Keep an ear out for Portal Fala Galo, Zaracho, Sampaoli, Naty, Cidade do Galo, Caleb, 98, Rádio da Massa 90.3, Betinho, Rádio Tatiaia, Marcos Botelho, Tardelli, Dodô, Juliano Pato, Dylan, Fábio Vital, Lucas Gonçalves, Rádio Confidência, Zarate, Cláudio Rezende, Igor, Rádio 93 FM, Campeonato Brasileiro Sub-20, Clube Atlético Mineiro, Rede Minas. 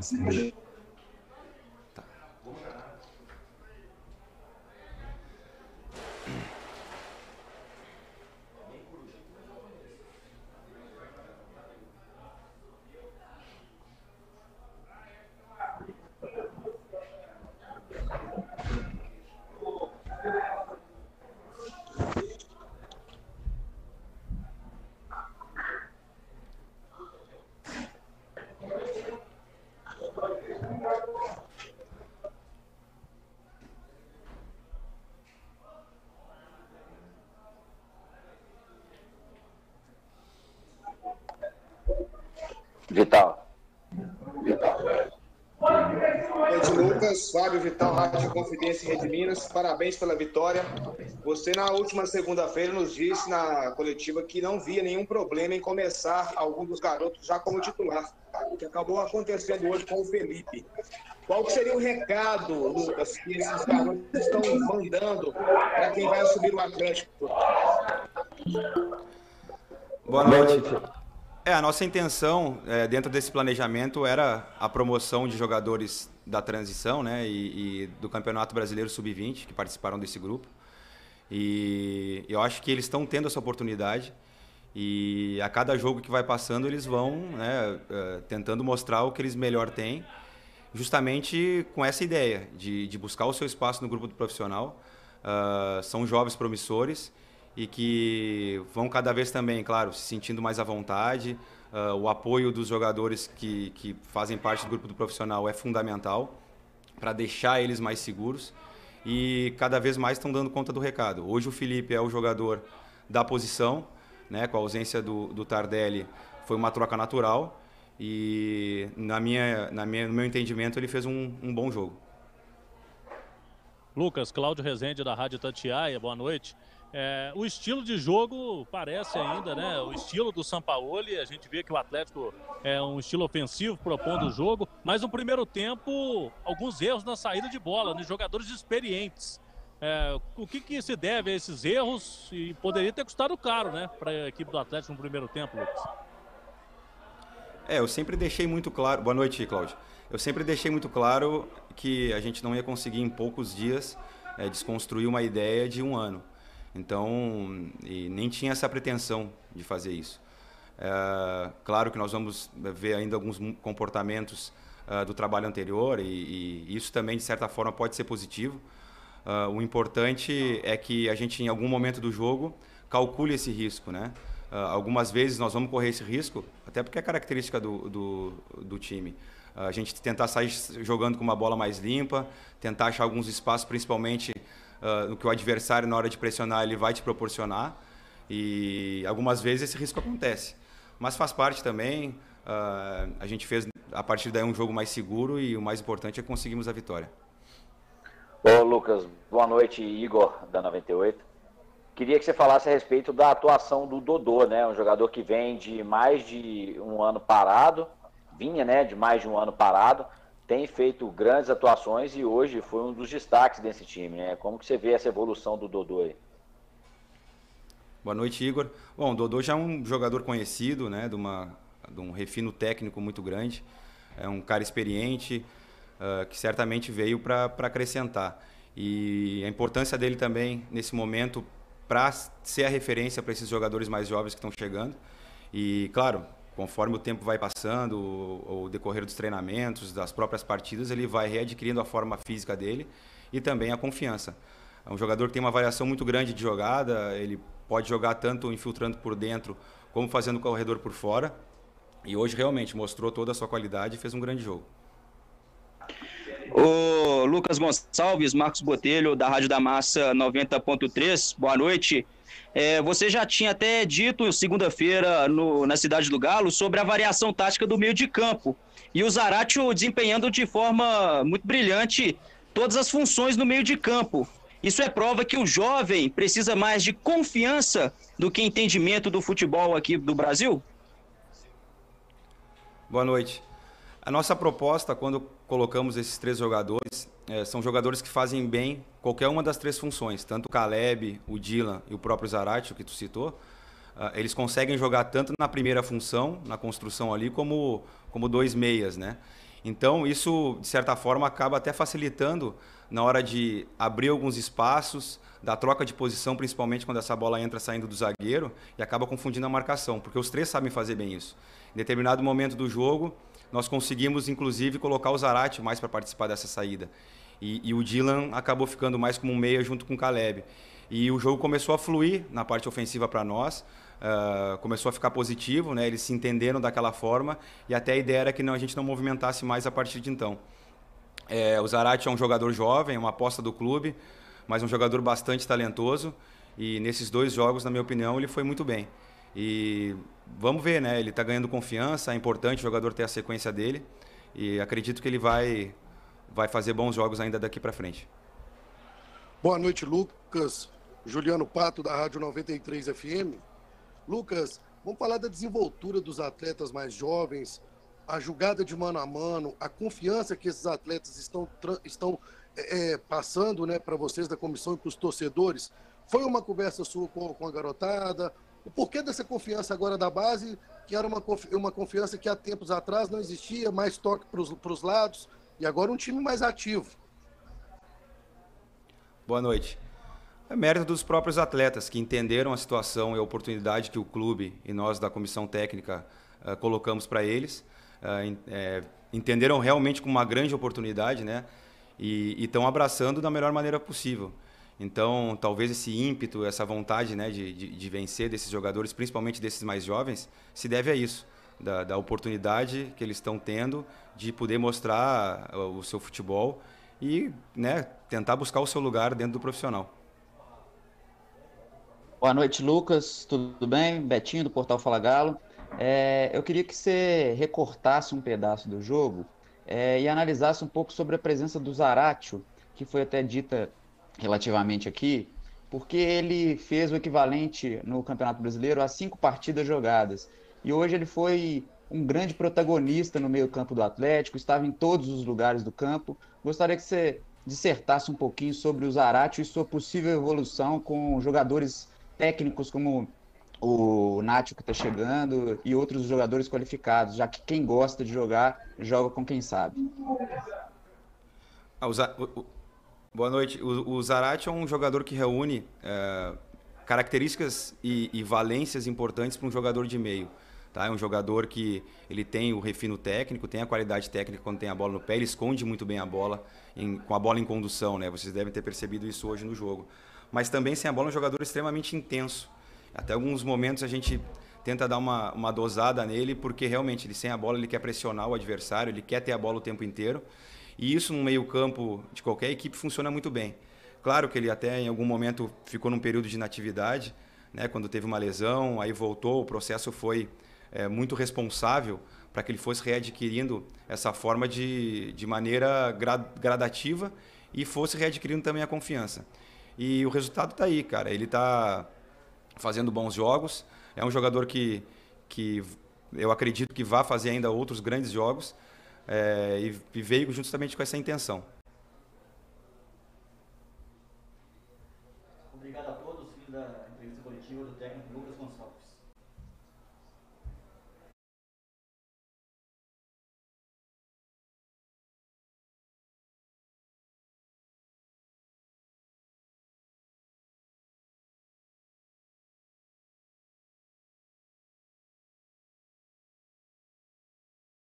Tá. Fábio Vital, Rádio Confidência e Rede Minas, parabéns pela vitória. Você, na última segunda-feira, nos disse na coletiva que não via nenhum problema em começar algum dos garotos já como titular, que acabou acontecendo hoje com o Felipe. Qual que seria o recado, Lucas, que esses garotos estão mandando para quem vai subir o Atlético? Boa noite. A nossa intenção dentro desse planejamento era a promoção de jogadores da transição, né, e do Campeonato Brasileiro Sub-20, que participaram desse grupo. E eu acho que eles estão tendo essa oportunidade e a cada jogo que vai passando eles vão, né, tentando mostrar o que eles melhor têm, justamente com essa ideia de buscar o seu espaço no grupo do profissional. São jovens promissores e que vão cada vez também, claro, se sentindo mais à vontade. O apoio dos jogadores que fazem parte do grupo do profissional é fundamental para deixar eles mais seguros e cada vez mais estão dando conta do recado. Hoje o Felipe é o jogador da posição, né, com a ausência do Tardelli, foi uma troca natural e no meu entendimento ele fez um bom jogo. Lucas, Cláudio Rezende da Rádio Tatiaia, boa noite. O estilo de jogo parece ainda, né, o estilo do Sampaoli. A gente vê que o Atlético é um estilo ofensivo, propondo o jogo. Mas no primeiro tempo, alguns erros na saída de bola, nos jogadores experientes. O que se deve a esses erros? E poderia ter custado caro, né, para a equipe do Atlético no primeiro tempo, Lucas. Eu sempre deixei muito claro... Boa noite, Cláudio. Eu sempre deixei muito claro que a gente não ia conseguir em poucos dias desconstruir uma ideia de um ano. Então, e nem tinha essa pretensão de fazer isso. Claro que nós vamos ver ainda alguns comportamentos do trabalho anterior e isso também, de certa forma, pode ser positivo. O importante é que a gente, em algum momento do jogo, calcule esse risco, né? Algumas vezes nós vamos correr esse risco, até porque é característica do time. A gente tentar sair jogando com uma bola mais limpa, tentar achar alguns espaços, principalmente... no que o adversário, na hora de pressionar, ele vai te proporcionar. E algumas vezes esse risco acontece. Mas faz parte também. A gente fez, a partir daí, um jogo mais seguro e o mais importante é que conseguimos a vitória. Ô, Lucas, boa noite. Igor, da 98. Queria que você falasse a respeito da atuação do Dodô, né? Um jogador que vem de mais de um ano parado. Vinha, né, de mais de um ano parado. Tem feito grandes atuações e hoje foi um dos destaques desse time, né? Como que você vê essa evolução do Dodô aí? Boa noite, Igor. Bom, o Dodô já é um jogador conhecido, né? De um refino técnico muito grande. É um cara experiente, que certamente veio para acrescentar. E a importância dele também, nesse momento, para ser a referência para esses jogadores mais jovens que estão chegando. E, claro... Conforme o tempo vai passando, o decorrer dos treinamentos, das próprias partidas, ele vai readquirindo a forma física dele e também a confiança. É um jogador que tem uma variação muito grande de jogada, ele pode jogar tanto infiltrando por dentro, como fazendo o corredor por fora. E hoje realmente mostrou toda a sua qualidade e fez um grande jogo. O Lucas Gonçalves, Marcos Botelho, da Rádio da Massa 90.3, boa noite. Você já tinha até dito segunda-feira na Cidade do Galo sobre a variação tática do meio de campo e o Zaracho desempenhando de forma muito brilhante todas as funções no meio de campo. Isso é prova que o jovem precisa mais de confiança do que entendimento do futebol aqui do Brasil? Boa noite. A nossa proposta, quando colocamos esses três jogadores, são jogadores que fazem bem qualquer uma das três funções, tanto o Caleb, o Dylan e o próprio Zaracho, que tu citou. Eles conseguem jogar tanto na primeira função, na construção ali, como dois meias, né? Então, isso, de certa forma, acaba até facilitando na hora de abrir alguns espaços, da troca de posição, principalmente quando essa bola entra saindo do zagueiro, e acaba confundindo a marcação, porque os três sabem fazer bem isso. Em determinado momento do jogo, nós conseguimos, inclusive, colocar o Zarate mais para participar dessa saída. E o Dylan acabou ficando mais como um meia junto com o Caleb. E o jogo começou a fluir na parte ofensiva para nós, começou a ficar positivo, né? Eles se entenderam daquela forma, e até a ideia era que não, a gente não movimentasse mais a partir de então. É, o Zarate é um jogador jovem, uma aposta do clube, mas um jogador bastante talentoso, e nesses dois jogos, na minha opinião, ele foi muito bem. E vamos ver, né? Ele está ganhando confiança, é importante o jogador ter a sequência dele, e acredito que ele vai fazer bons jogos ainda daqui para frente. Boa noite, Lucas. Juliano Pato, da Rádio 93 FM. Lucas, vamos falar da desenvoltura dos atletas mais jovens, a jogada de mano a mano, a confiança que esses atletas estão passando, né, para vocês da comissão e para os torcedores. Foi uma conversa sua com a garotada? O porquê dessa confiança agora da base, que era uma confiança que há tempos atrás não existia, mais toque para os lados, e agora um time mais ativo? Boa noite. É mérito dos próprios atletas, que entenderam a situação e a oportunidade que o clube e nós da comissão técnica colocamos para eles. Entenderam realmente como uma grande oportunidade, né? E estão abraçando da melhor maneira possível. Então, talvez esse ímpeto, essa vontade, né, de vencer desses jogadores, principalmente desses mais jovens, se deve a isso, da oportunidade que eles estão tendo de poder mostrar o seu futebol e, né, tentar buscar o seu lugar dentro do profissional. Boa noite, Lucas. Tudo bem? Betinho, do Portal Fala Galo. Eu queria que você recortasse um pedaço do jogo e analisasse um pouco sobre a presença do Zaracho, que foi até dita relativamente aqui, porque ele fez o equivalente no Campeonato Brasileiro a 5 partidas jogadas. E hoje ele foi um grande protagonista no meio-campo do Atlético, estava em todos os lugares do campo. Gostaria que você dissertasse um pouquinho sobre o Zaracho e sua possível evolução com jogadores técnicos como o Naty, que está chegando, e outros jogadores qualificados, já que quem gosta de jogar, joga com quem sabe. Boa noite. O Zarate é um jogador que reúne características e valências importantes para um jogador de meio. Tá? É um jogador que ele tem o refino técnico, tem a qualidade técnica quando tem a bola no pé, ele esconde muito bem a bola, com a bola em condução, né? Vocês devem ter percebido isso hoje no jogo. Mas também, sem a bola, é um jogador extremamente intenso. Até alguns momentos a gente tenta dar uma dosada nele, porque realmente ele sem a bola, ele quer pressionar o adversário, ele quer ter a bola o tempo inteiro. E isso no meio-campo de qualquer equipe funciona muito bem. Claro que ele até em algum momento ficou num período de inatividade, né, quando teve uma lesão, aí voltou, o processo foi muito responsável para que ele fosse readquirindo essa forma de maneira gradativa e fosse readquirindo também a confiança. E o resultado está aí, cara. Ele está fazendo bons jogos, é um jogador que eu acredito que vai fazer ainda outros grandes jogos, e veio justamente com essa intenção. Obrigado a todos, fim da entrevista coletiva do técnico Lucas Gonçalves.